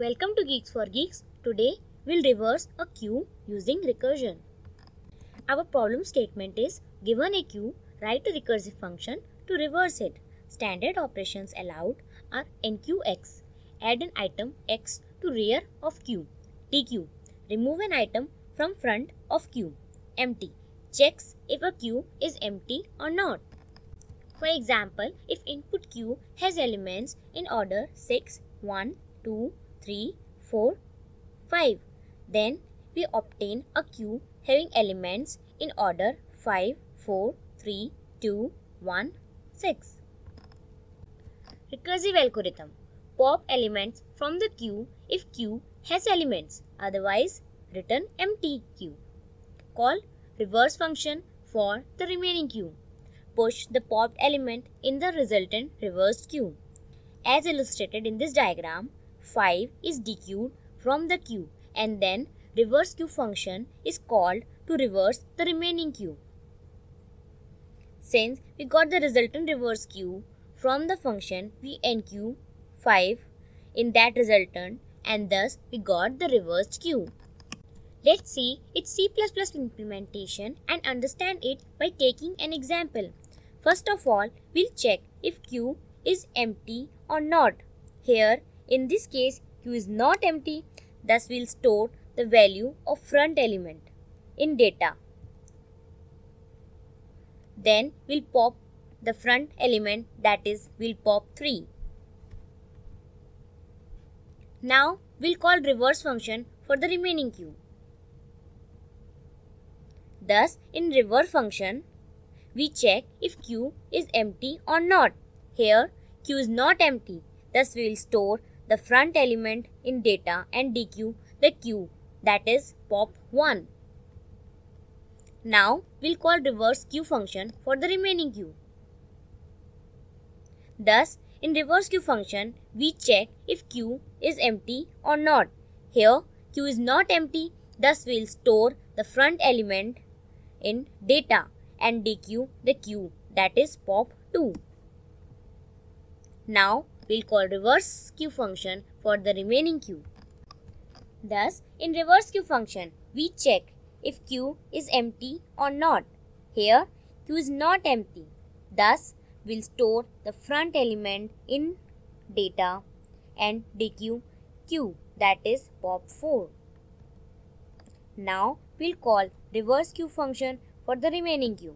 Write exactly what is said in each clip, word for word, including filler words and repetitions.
Welcome to Geeks for Geeks. Today we'll reverse a queue using recursion. Our problem statement is given a queue, write a recursive function to reverse it. Standard operations allowed are N Q X, add an item X to rear of queue, T Q, remove an item from front of queue, empty, checks if a queue is empty or not. For example, if input queue has elements in order six, one, two, three, four, five, then we obtain a queue having elements in order five, four, three, two, one, six. Recursive algorithm. Pop elements from the queue if queue has elements, otherwise return empty queue. Call reverse function for the remaining queue. Push the popped element in the resultant reversed queue. As illustrated in this diagram, five is dequeued from the queue and then reverse queue function is called to reverse the remaining queue. Since we got the resultant reverse queue from the function, we enqueue five in that resultant and thus we got the reversed queue. Let's see its C plus plus implementation and understand it by taking an example. First of all, we'll check if queue is empty or not. Here, in this case, queue is not empty, thus we'll store the value of front element in data. Then we'll pop the front element, that is, we'll pop three. Now we'll call reverse function for the remaining queue. Thus, in reverse function, we check if queue is empty or not. Here, queue is not empty, thus we will store the front element in data and dequeue the queue, that is pop one. Now, we'll call reverse queue function for the remaining queue. Thus, in reverse queue function, we check if queue is empty or not. Here, queue is not empty, thus we'll store the front element in data and dequeue the queue, that is pop two. Now, we'll call reverse queue function for the remaining queue. Thus, in reverse queue function, we check if queue is empty or not. Here, queue is not empty. Thus, we'll store the front element in data and dequeue queue, that is pop four. Now, we'll call reverse queue function for the remaining queue.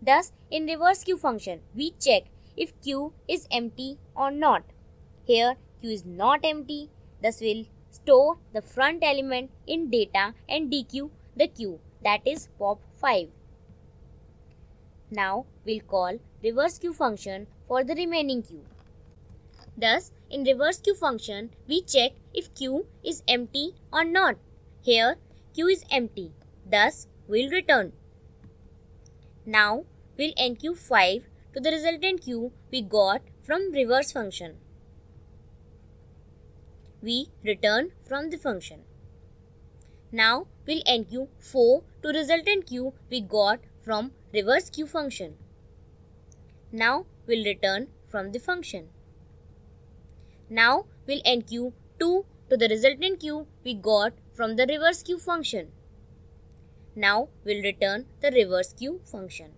Thus, in reverse queue function, we check if queue is empty or not. Here, queue is not empty, thus we'll store the front element in data and dequeue the queue, that is pop five. Now, we'll call reverse queue function for the remaining queue. Thus, in reverse queue function, we check if queue is empty or not. Here, queue is empty, thus we'll return. Now, we'll enqueue five to the resultant queue we got from reverse function. We return from the function. Now, we'll enqueue four to resultant queue we got from reverse queue function. Now, we'll return from the function. Now, we'll enqueue two to the resultant queue we got from the reverse queue function. Now, we'll return the reverse queue function.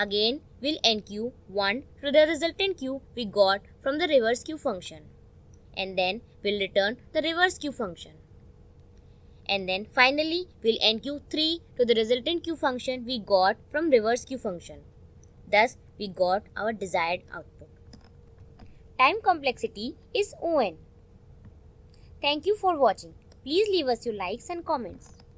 Again, we'll enqueue one to the resultant queue we got from the reverse queue function. And then, we'll return the reverse queue function. And then, finally, we'll enqueue three to the resultant queue function we got from reverse queue function. Thus, we got our desired output. Time complexity is O(n). Thank you for watching. Please leave us your likes and comments.